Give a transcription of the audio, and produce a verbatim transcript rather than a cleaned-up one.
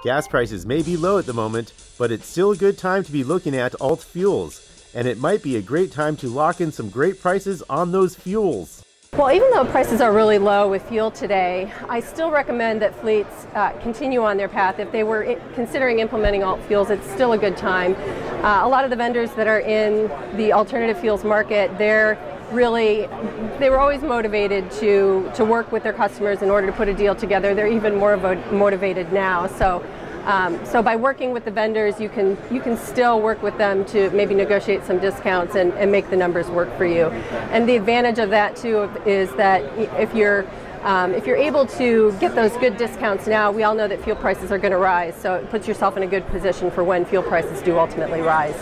Gas prices may be low at the moment, but it's still a good time to be looking at alt fuels, and it might be a great time to lock in some great prices on those fuels. Well, even though prices are really low with fuel today, I still recommend that fleets uh, continue on their path. If they were considering implementing alt fuels, it's still a good time. Uh, a lot of the vendors that are in the alternative fuels market, they're really, they were always motivated to, to work with their customers in order to put a deal together. They're even more motivated now. So, um, so by working with the vendors, you can, you can still work with them to maybe negotiate some discounts and, and make the numbers work for you. And the advantage of that too is that if you're, um, if you're able to get those good discounts now, we all know that fuel prices are going to rise. So it puts yourself in a good position for when fuel prices do ultimately rise.